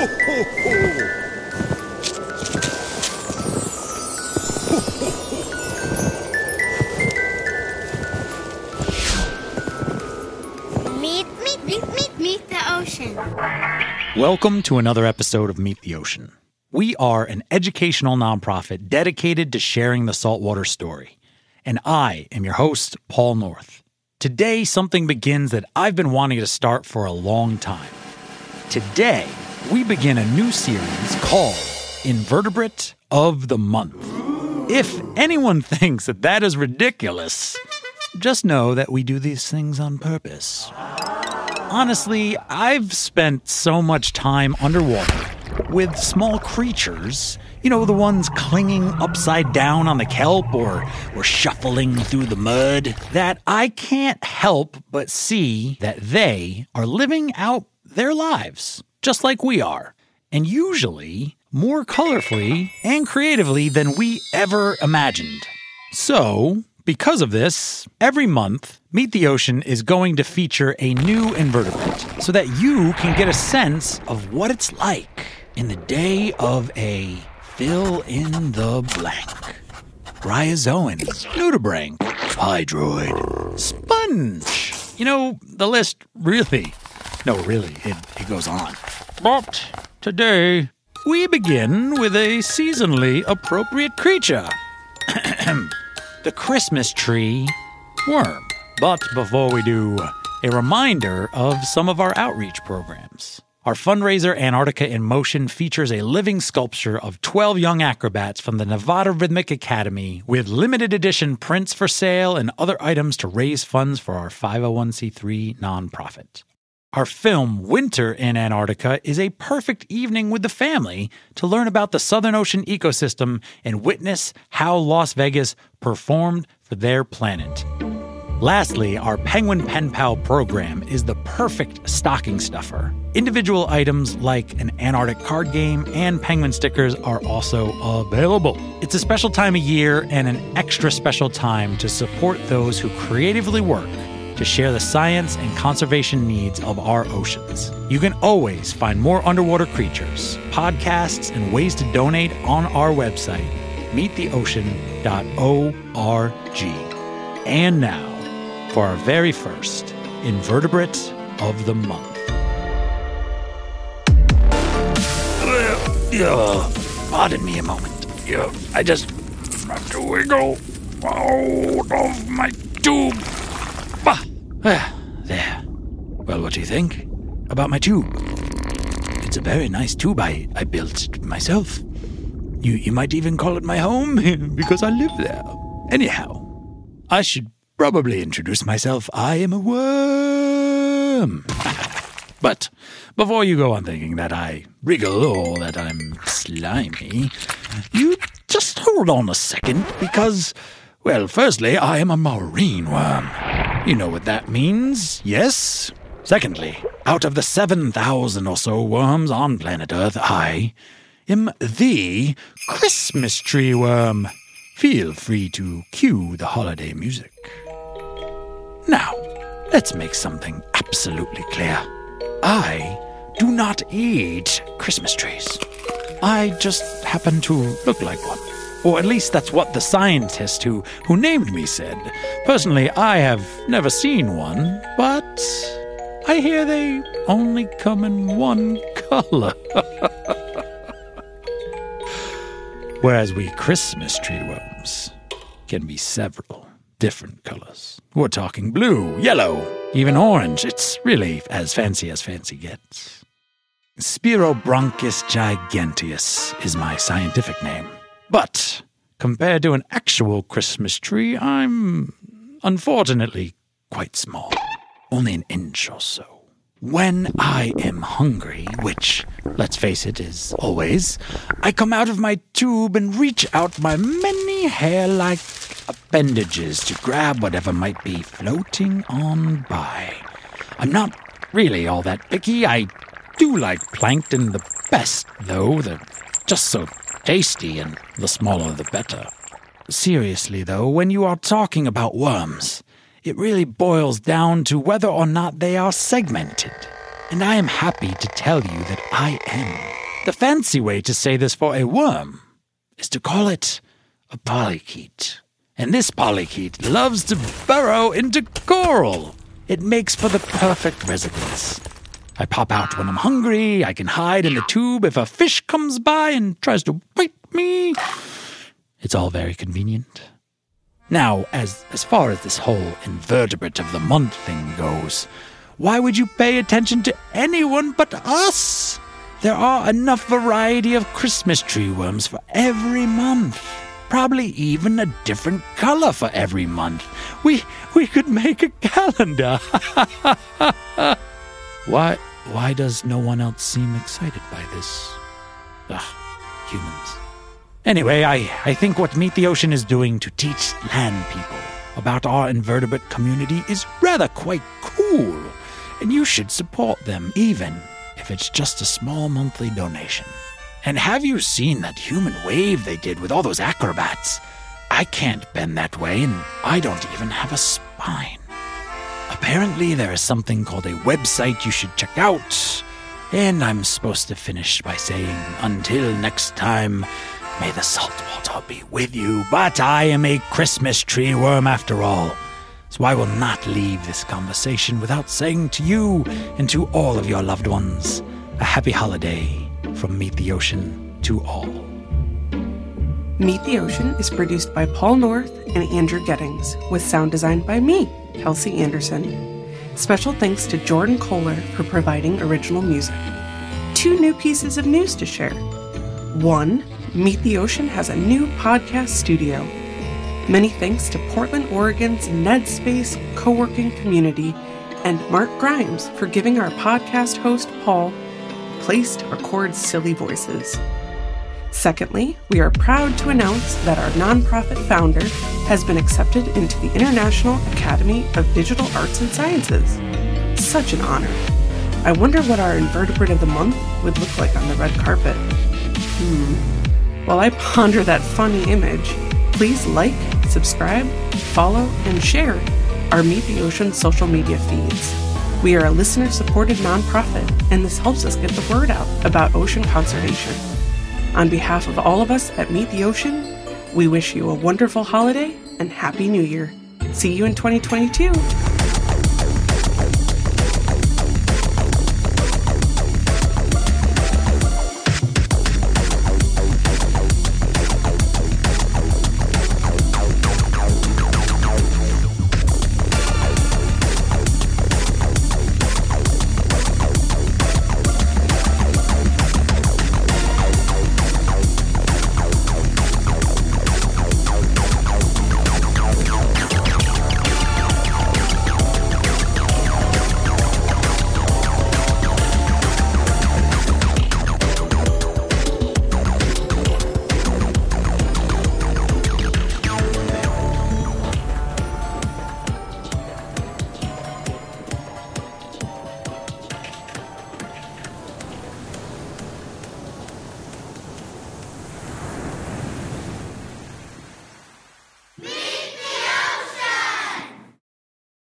Ho, ho, ho! Meet the Ocean. Welcome to another episode of Meet the Ocean. We are an educational nonprofit dedicated to sharing the saltwater story. And I am your host, Paul North. Today, something begins that I've been wanting to start for a long time. Today, we begin a new series called Invertebrate of the Month. If anyone thinks that that is ridiculous, just know that we do these things on purpose. Honestly, I've spent so much time underwater with small creatures, you know, the ones clinging upside down on the kelp or shuffling through the mud, that I can't help but see that they are living out their lives, just like we are, and usually more colorfully and creatively than we ever imagined. So, because of this, every month, Meet the Ocean is going to feature a new invertebrate so that you can get a sense of what it's like in the day of a fill-in-the-blank. Bryozoan, nudibranch, hydroid, sponge. You know, the list really, it goes on. But today, we begin with a seasonally appropriate creature. The Christmas tree worm. But before we do, a reminder of some of our outreach programs. Our fundraiser Antarctica in Motion features a living sculpture of 12 young acrobats from the Nevada Rhythmic Academy with limited edition prints for sale and other items to raise funds for our 501c3 nonprofit. Our film, Winter in Antarctica, is a perfect evening with the family to learn about the Southern Ocean ecosystem and witness how Las Vegas performed for their planet. Lastly, our Penguin Pen Pal program is the perfect stocking stuffer. Individual items like an Antarctic card game and penguin stickers are also available. It's a special time of year and an extra special time to support those who creatively work to share the science and conservation needs of our oceans. You can always find more underwater creatures, podcasts, and ways to donate on our website, meettheocean.org. And now, for our very first Invertebrate of the Month. Pardon me a moment. I just have to wiggle out of my tube. There. Well, what do you think about my tube? It's a very nice tube I built myself. You might even call it my home because I live there. Anyhow, I should probably introduce myself. I am a worm. But before you go on thinking that I wriggle or that I'm slimy, you just hold on a second because, well, firstly, I am a marine worm. You know what that means, yes? Secondly, out of the 7,000 or so worms on planet Earth, I am the Christmas tree worm. Feel free to cue the holiday music. Now, let's make something absolutely clear. I do not eat Christmas trees. I just happen to look like one. Or at least that's what the scientist who named me said. Personally, I have never seen one, but I hear they only come in one color. Whereas we Christmas tree worms can be several different colors. We're talking blue, yellow, even orange. It's really as fancy gets. Spirobronchus giganteus is my scientific name. But compared to an actual Christmas tree, I'm unfortunately quite small, only an inch or so. When I am hungry, which, let's face it, is always, I come out of my tube and reach out my many hair-like appendages to grab whatever might be floating on by. I'm not really all that picky. I do like plankton the best, though. They're just so tasty, and the smaller the better. Seriously, though, when you are talking about worms, it really boils down to whether or not they are segmented. and I am happy to tell you that I am. The fancy way to say this for a worm is to call it a polychaete. And this polychaete loves to burrow into coral. It makes for the perfect residence. I pop out when I'm hungry, I can hide in the tube if a fish comes by and tries to bite me. It's all very convenient. Now, as far as this whole Invertebrate of the Month thing goes, why would you pay attention to anyone but us? There are enough variety of Christmas tree worms for every month. Probably even a different color for every month. We could make a calendar. Why does no one else seem excited by this? Ugh, humans. Anyway, I think what Meet the Ocean is doing to teach land people about our invertebrate community is rather quite cool, and you should support them, even if it's just a small monthly donation. And have you seen that human wave they did with all those acrobats? I can't bend that way, and I don't even have a spine. Apparently, there is something called a website you should check out. And I'm supposed to finish by saying, until next time, may the salt water be with you. But I am a Christmas tree worm after all. So I will not leave this conversation without saying to you and to all of your loved ones, a happy holiday from Meet the Ocean to all. Meet the Ocean is produced by Paul North and Andrew Gettings, with sound design by me, Kelsey Anderson. Special thanks to Jordan Kohler for providing original music. 2 new pieces of news to share. 1, Meet the Ocean has a new podcast studio. Many thanks to Portland, Oregon's Ned Space co-working community and Mark Grimes for giving our podcast host, Paul, a place to record silly voices. Secondly, we are proud to announce that our nonprofit founder has been accepted into the International Academy of Digital Arts and Sciences. Such an honor. I wonder what our Invertebrate of the Month would look like on the red carpet. While I ponder that funny image, please like, subscribe, follow, and share our Meet the Ocean social media feeds. We are a listener-supported nonprofit, and this helps us get the word out about ocean conservation. On behalf of all of us at Meet the Ocean, we wish you a wonderful holiday and Happy New Year. See you in 2022.